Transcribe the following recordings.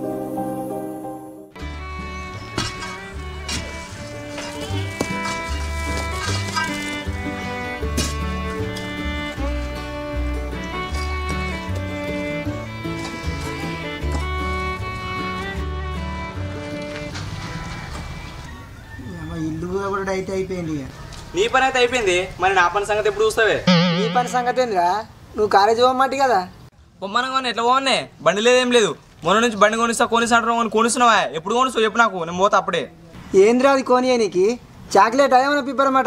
नी पन मैं ना पन संगति चूस्वे नी पन संगति कालेज कदा मन एट बंद लेदेम ले मोन बंद कोनीवा एपड़ को अपड़े एंद्रा अभी कोनी नीचे चाकलेट आया पिपरम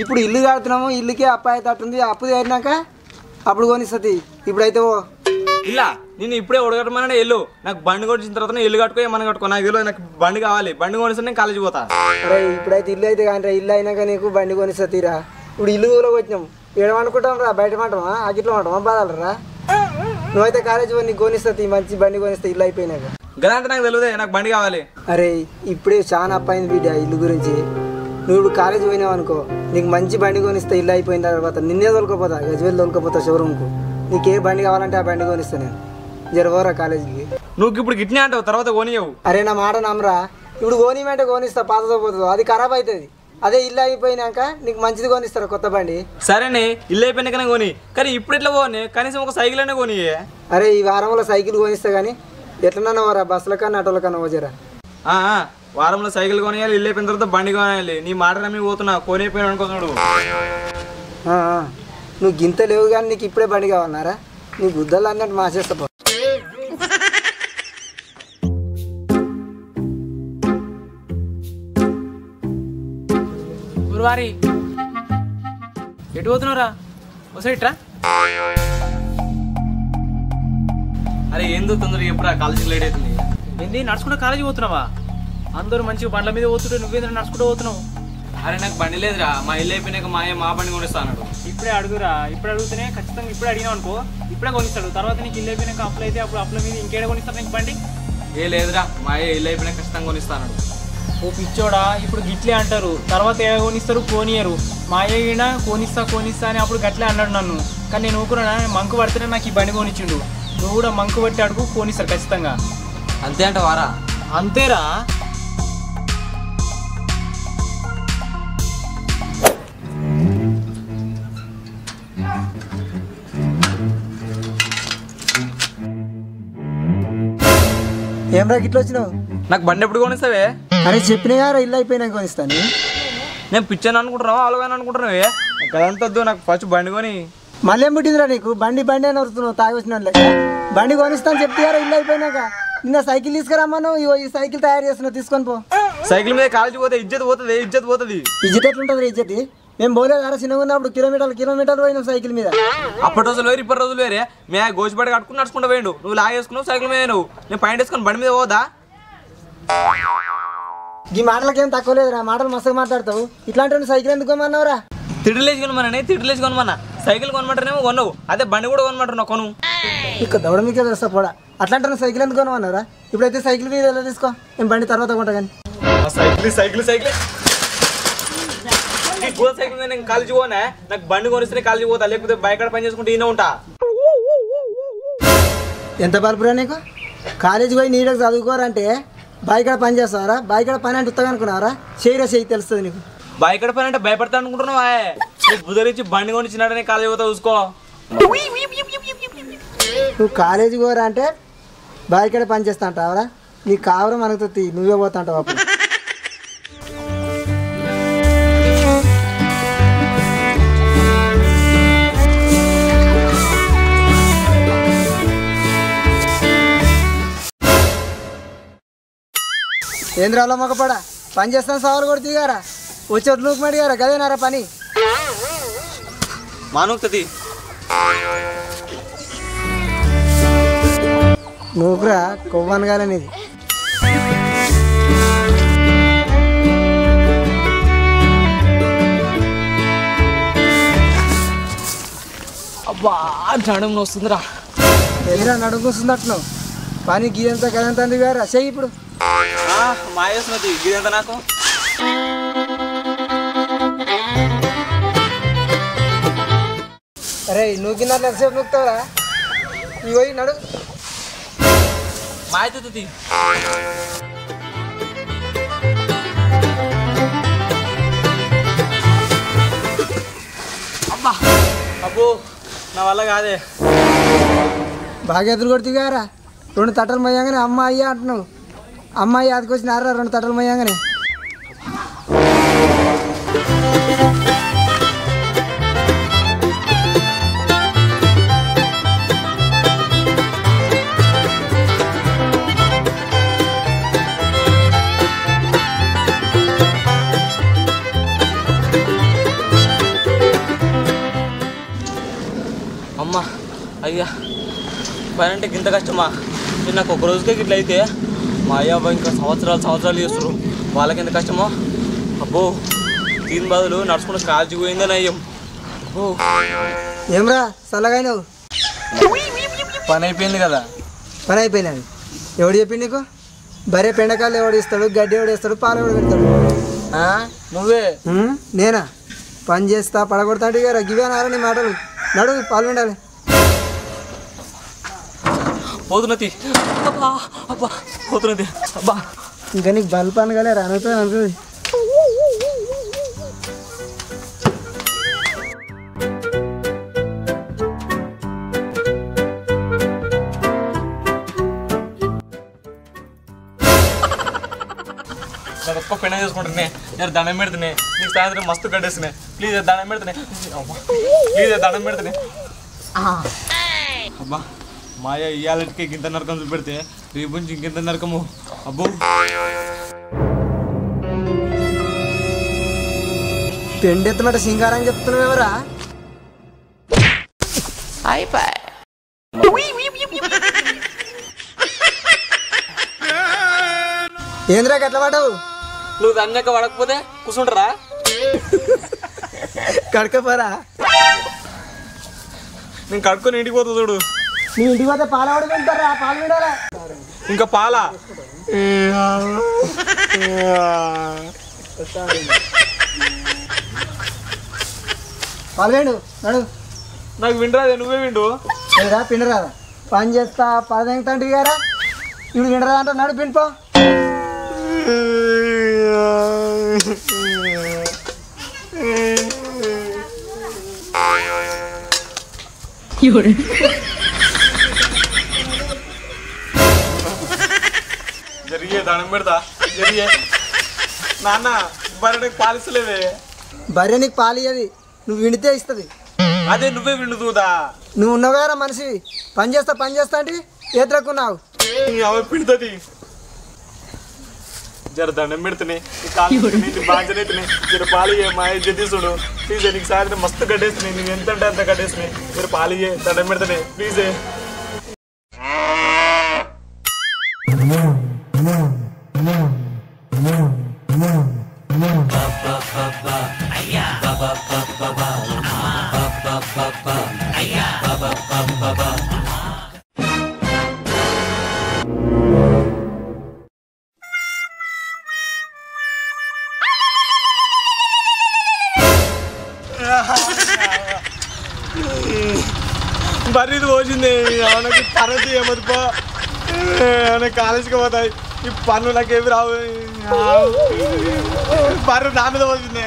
इपड़ इल्लु काड़ना इल्लुके अपाय तटे अप्पना अब इपड़ते ओ इला नीने इपड़े उड़गटना एलू बंद तरह इल्लु कट्को मन कट्को बंद कावाली बंद को कॉलेज पोता अरे इपड़े इल्लु इल्लु नीक बंद को तीरा इन इल्लूम एडमकटा बैठ पड़वा आगिटा बाधलरा ना कॉलेज नी को मंजी बंद को इल्लुना गलत बंद कावाली अरे इपड़े चाह अ बिड इल्लु నువ్వు కాలేజ్ పోయినావు అనుకో నీకు మంచి బండి కొనిస్తా ఇల్లు అయిపోయిన తర్వాత నిన్నే దొల్కపోతా గజ్వేల్ దొల్కపోతా షోరూంకు నీకు ఏ బండి కావాలంటే ఆ బండి కొనిస్తా నేను జరవరా కాలేజీకి నువ్వు ఇప్పుడు గిట్నే అంటావు తర్వాత కొనియవు అరే నా మాట నమ్మరా ఇప్పుడు కొనిమంటే కొనిస్తా పాతతో పోతదో అది ఖరాబ్ అవుతది అదే ఇల్లు అయిపోయినాక నీకు మంచిది కొనిస్తారా కొత్త బండి సరేనే ఇల్లు అయిపోయినాకనే కొని కానీ ఇప్పుడు ఎట్లా పోనే కనీసం ఒక సైకిల్ అన్న కొనియే అరే ఈ వారంలో సైకిల్ కొనిస్తా గానీ ఎట్లనన్నా వరా బస్సుల కన్నా ఆటోల కన్నా వజరా ఆ ఆ वारंलो सैकिल कोने इल्ले तरह बंडी कोने नी माट नम्मी पोतना कोने नु गिंत लेवु गानी नीकु इप्पुडे बंडी कावालनारा नी गुद्दल अन्नट्टु मार्चेस्ता गुरुवारी एटु पोतुन्नारा ओसेट्रा अरे एंदो तोंदरगा एप्पुडा कालेजी लेट अयिंदी एंदी नडुचुकुंटू कालेजी पोतुन्नावा अंदर मंची बंड नुव्वेंद्र नड़को अरे ना बंद लेदरा बंद को इपड़े अड़रा इपड़े अड़ते खचित इपड़े अड़नाको इपड़े को तरह नीचे इल्लना अल्लते अब इंकेड़ा को बंटी ये लेदरा इल्ल खचित को पिचोड़ा इपड़ गिटे अटर तरह एड को कोनीयर माया कोनीस्ता अब गटे अना नुकना मंक पड़ते ना बंद को मंक पड़े अड़क को खचिता अंत वारा अंतरा ఏమరా గిట్ల వచ్చినావు నాకు బండి ఎప్పుడు కొనిస్తావే అరే చెప్పినయారా ఇల్ల అయిపోయినా కొనిస్తాను నేను పిచ్చన అనుకుంటున్నావా ఆలవేన అనుకుంటున్నావే గలంతద్దు నాకు ఫస్ట్ బండి కొని మళ్ళేం పుట్టిందిరా నీకు బండి బండి అని వస్తున్నావు తాగి వచ్చినాలే బండి కొనిస్తాను చెప్తారా ఇల్ల అయిపోయినాక నిన్న సైకిల్ తీసుకురామను ఈ సైకిల్ తయారు చేస్తున్నా తీసుకొని పో సైకిల్ మీద కాలేజీ పోతే ఇజ్జత్ పోతది ఇజ్జత్ పోతది ఇజ్జత్ ఎట్లా ఉంటది ఇజ్జత్ मैं बोले सिना किलोमीटर किलोमीटर होना सैकिल अप्पट रोज लेर इप्पट रोज लेरे मैं गोचपट कट्क नड़को लागे सैकिल मैं पैंट वेसको बंद होदा कीटल तक लेदराटल मस्तता इलांट सैकिल कोमरा तिड़े तिड़े कोना सैकिल को अदे बंद को दौड़ मीसा पोड़ा अट्ला सैकिल कोमरा इपड़े सैकिल मैं बंद तरह cycle cycle cycle cycle college होना बंद को कॉलेज होता लेकिन बैक पे उंत बलपुरा नीक कॉलेज को नीट चुवारे बैक पारा बैक पनी उतरा चेरा से नीचे बैक पनी भयपड़ता बुधरी बंद को कॉलेज होता चूसको कॉलेज होरा बैक पनचेस्टावरा नी कावर मन नवे होता ఏంద్రాల మగపడ పని చేస్తాను సవాలు కొడుతీ గారా వచ్చేట లూక్ మడియారా గదేనారా పని మానుక్తది నూకరా కొవ్వన్ గాలనిది అబ్బా నడుం నొస్తుందిరా ఏంద్రా నడుం నొస్తుందట్ను పని గీయంత గదంత అంది గారా చెయ్యి ఇప్పుడు अरे नूकता माय तो ती अब्बा अब्बू ना वाला का दे भाग्य एदुर्गొడుతుగారా రెండు తటలు మయ్యంగనే అమ్మ అయ్యా అంటున్నావు అమ్మాయి ఆదికొచ్చినారా రెండు తటలు మయ్యంగనే అమ్మ అయ్యా పనంటే గింత కష్టమా నేను నాకు ఒక రోజుకే గిట్లయితే మా అయ్య ఇంకా సంవత్సరాలు సంవత్సరాలు చేస్తారు వాళ్ళకి ఎంత కష్టమో అబ్బో దీని బదులు నడుచుకుంటూ కాల్చి పోయిందని అయ్యం అబ్బో ఏమరా చల్లగాయనవు పని అయిపోయింది కదా పని అయిపోయినది ఎవడు చెప్పింది నీకు బరే పెండకాయలు ఎవడు ఇస్తాడు గడ్డి ఎవడు ఇస్తాడు పాలు ఎవడు పెడతాడు నువ్వే నేనా పని చేస్తా పడగొడతాడు గారు గివేనారా నీ మాటలు నడు పాలు ఉండాలి పోతున్నది అబ్బా అబ్బా పోతున్నది అబ్బా ఇంకా నీకు బల్బ్ అనగానే రానుతుంది అనుకుంది ఒక్క పెన్న చేసుకుంటున్నాయి నేను దండం పెడుతున్నాయి నీకు సాయంత్రం మస్తు కట్టేస్తున్నాయి ప్లీజ్ దండం పెడుతున్నాయి ప్లీజ్ దండం పెడుతున్నాయి అబ్బా माया इलाके इंत नरक चूपे रेपी इंकिंत नरकम अब्बू पेंडेत सिंगारा चुप्तरा दाक पड़कते कुसरा कड़करा कड़को इंटी चूड़ इंका पाला विनरादे विरा पिंडरा पानी पड़ता विनरा ना पिंपो बर्रे पाले बर्रे नी पाल विंते अदे विदा ना मनि पनी पिंडी जर दंडने प्लीज सारी मस्त कटे अंत कटे जर पाली दंडने प्लीज बर्री पोचिंदे तरह एम कॉलेज के पता पनके बर्र ना पोचिंदे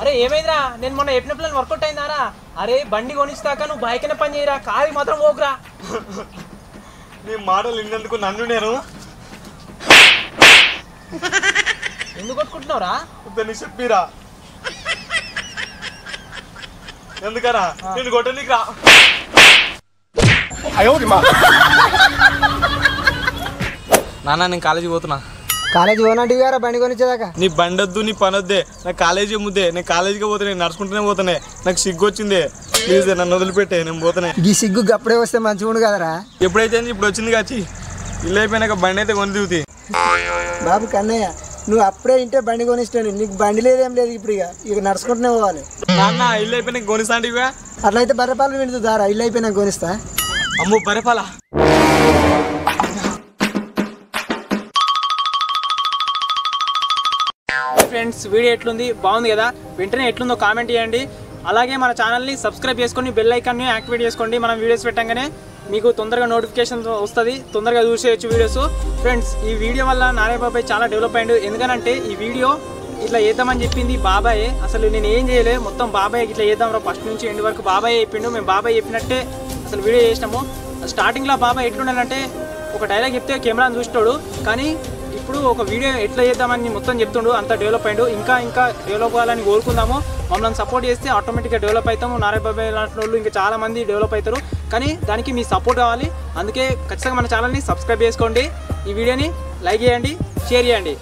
अरे ఏమైందిరా నేను మొన్న ఎప్పిన ప్లాన్ వర్కౌట్ అయ్యిందారా अरे బండి కొనిస్తాక నువ్వు బైక్ నే పని చేయరా కాలి మాత్రం ఓకరా నీ మోడల్ ఇన్నందుకు నన్ను నేను ఎందుకు కొట్టుకుంటున్నారా ఉద్దనే చెప్పిరా ఎందుకరా నిన్ను కొట్టనికిరా అయోడి మా నాన్న నేను కాలేజీకి పోతున్నా కాలేజీ ఓనాటివిరా బండి కొనిచ్చేదాకా నీ బండొద్దు నీ పనొద్దే నా కాలేజీ ముద్దే నేను కాలేజీకి పోతనే నడుచుకుంటూనే పోతనే నాకు సిగ్గు వచ్చింది ప్లీజ్ నన్ను వదిలిపెట్టే నేను పోతనే ఈ సిగ్గు గప్పుడే వస్తే మంచిగుండు కదరా ఎప్పుడైతే ఇప్పుడు వచ్చింది కాచి ఇల్లైపోయినాక బండి అయితే కొనిదివుతి బాబు కన్నయ్య నువ్వు అప్పుడే ఇంటే బండి కొనిస్తాను నీకు బండి లేదేం లేదు ఇప్పుడు ఇక నడుచుకుంటూనే పోవాలి నాన్న ఇల్లైపోయినాక కొనిస్తాంటివా అట్లయితే బర్రెపాలు విందుదారా ఇల్లైపోయినాక కొనిస్తా అమ్మో బర్రెపాల फ्रेंड्स वीडियो एट्लुंदी बागुंది कदा వెంటనే ఎట్లుందో కామెంట్ చేయండి అలాగే మన ఛానల్ ని సబ్స్క్రైబ్ చేసుకొని బెల్ ఐకాన్ ని యాక్టివేట్ చేసుకోండి మనం వీడియోస్ పెట్టంగానే మీకు తొందరగా నోటిఫికేషన్ వస్తది తొందరగా చూసేయొచ్చు వీడియోస్ ఫ్రెండ్స్ ఈ వీడియో వల్ల నారాయణ బాబాయ్ చాలా డెవలప్ అయ్యిండు ఎందుకంటే ఈ వీడియో ఇట్లా ఏదమని చెప్పింది బాబాయ్ అసలు నేను ఏం చేయలే మొత్తం బాబాయ్ ఇట్లా ఏదమరా ఫస్ట్ నుంచి ఎండ్ వరకు బాబాయ్ చెప్పిండు నేను బాబాయ్ చెప్పినట్టే అసలు వీడియో చేస్తాము స్టార్టింగ్ లో బాబాయ్ ఎట్లున్నారంటే ఒక డైలాగ్ చెప్తే కెమెరాను చూస్తాడు కానీ ఇప్పుడు ఒక వీడియో ఎట్లా చేద్దామని మొత్తం చెప్తుండు అంత డెవలప్ అయ్యిండు ఇంకా ఇంకా డెవలప్ అవ్వాలని కోరుకుందాము మమ్మల్ని సపోర్ట్ చేస్తే ఆటోమేటిక్గా డెవలప్ అవుతాము నారాయణ బాబాయ్ లాంటి వాళ్ళు ఇంకా చాలా మంది డెవలప్ అవుతారు కానీ దానికి మీ సపోర్ట్ కావాలి అందుకే ఖచ్చితంగా మన ఛానల్ని సబ్స్క్రైబ్ చేసుకోండి ఈ వీడియోని లైక్ చేయండి షేర్ చేయండి।